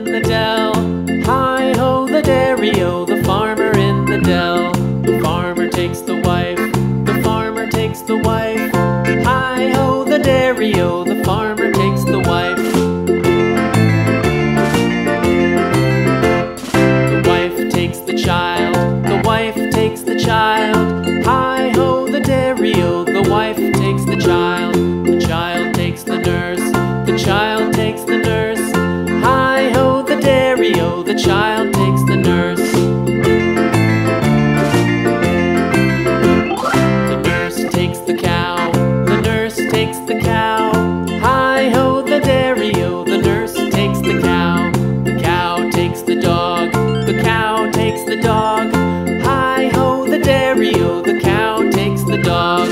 in the dell. Hi-ho, the dairy-o, the farmer in the dell. The farmer takes the wife, the farmer takes the wife. Hi-ho, the dairy-o, the farmer takes the wife. The wife takes the child, the wife takes the child. Hi-ho, the dairy-o, the wife takes the child. The child takes the nurse, the child takes the nurse. Hi-ho, the dairy-o, the child takes the nurse. The nurse takes the cow, the nurse takes the cow. Hi-ho, the dairy-o, the nurse takes the cow. The cow takes the dog, the cow takes the dog. Hi-ho, the dairy-o, the cow takes the dog.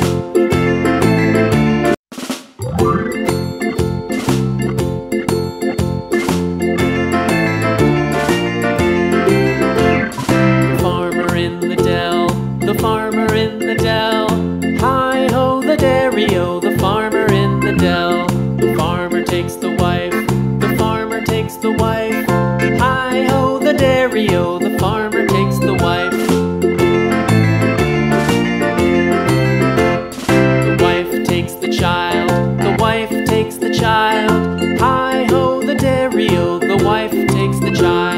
The farmer takes the wife. The wife takes the child, the wife takes the child. Hi-ho, the dairy-o, the wife takes the child. The child takes the nurse, the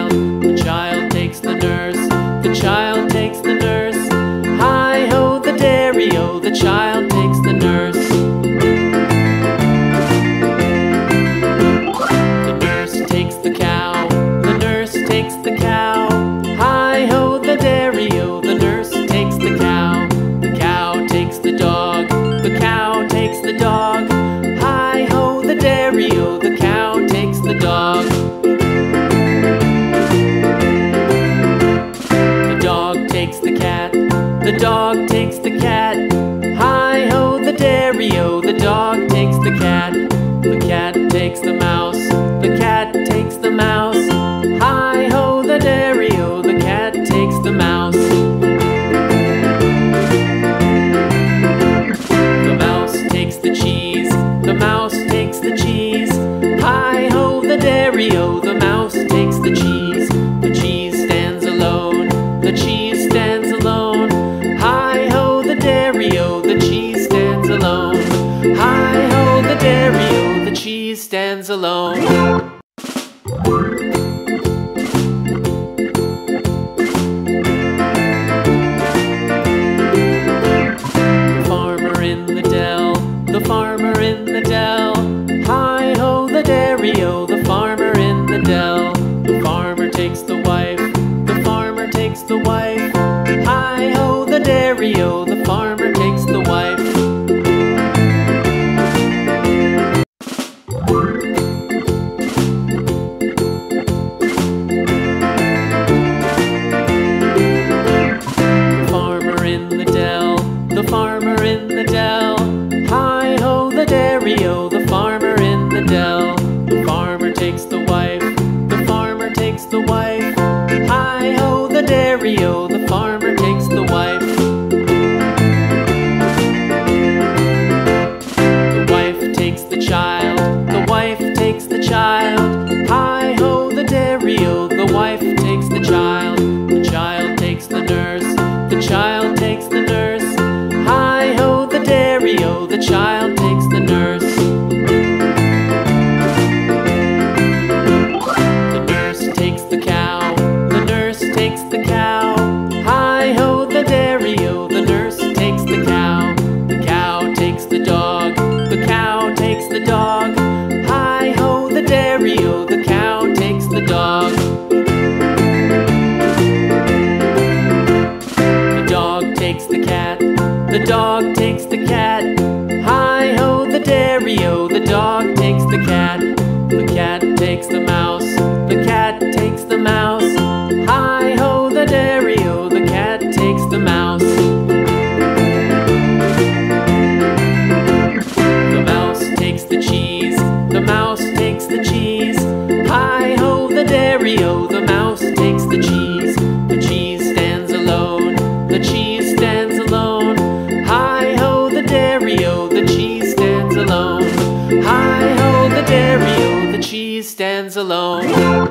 child takes the nurse. Hi-ho, the dairy-o, the child takes the nurse. The nurse takes the cow, the nurse takes the cow. The dog takes the cat. Hi-ho, the dairy-o, the dog takes the cat. The cat takes the mouse, the cat takes the mouse. Hi-ho, the dairy-o, the cat takes the mouse. The mouse takes the cheese, the mouse takes the cheese. Hi-ho, the dairy-o, the mouse takes the cheese. The cheese stands alone, the cheese stands alone. Hi-ho, the dairy-o, the cheese stands alone. Hi-ho, the dairy-o, the cheese stands alone. The farmer in the dell, the farmer in the dell. Hi-ho, the dairy-o, the farmer in the dell. The farmer takes the wife, the farmer takes the wife. Hi-ho, the dairy-o, the farmer takes the wife. The farmer in the dell, the farmer in the dell. Hi-ho, the dairy-o, the farmer in the dell. The farmer takes the wife, the farmer takes the wife. Hi-ho, the dairy-o, the farmer takes the wife. The wife takes the child, the wife takes the child. Hi-ho, the dairy-o, the wife takes the child. The child takes the nurse, the child takes the nurse. Hi-ho, the dairy-o, the child takes the nurse. The nurse takes the cow, the nurse takes the cow. Hi-ho, the dairy-o, the nurse takes the cow. The cow takes the dog, the cow takes the dog. Hi-ho, the dairy-o, the cow takes the dog. The dog takes the cat, the dog takes the cat. Hi-ho, the dairy-o, the dog takes the cat. The cat takes the mouse, the cat takes the mouse. Hi-ho, the dairy-o, the cat takes the mouse. The mouse takes the cheese, the mouse takes the cheese. Hi-ho, the dairy-o, the mouse takes the cheese. The cheese stands alone, the cheese stands alone. Hi-ho, the dairy-o, the cheese stands alone. Hi-ho, the dairy-o, the cheese stands alone.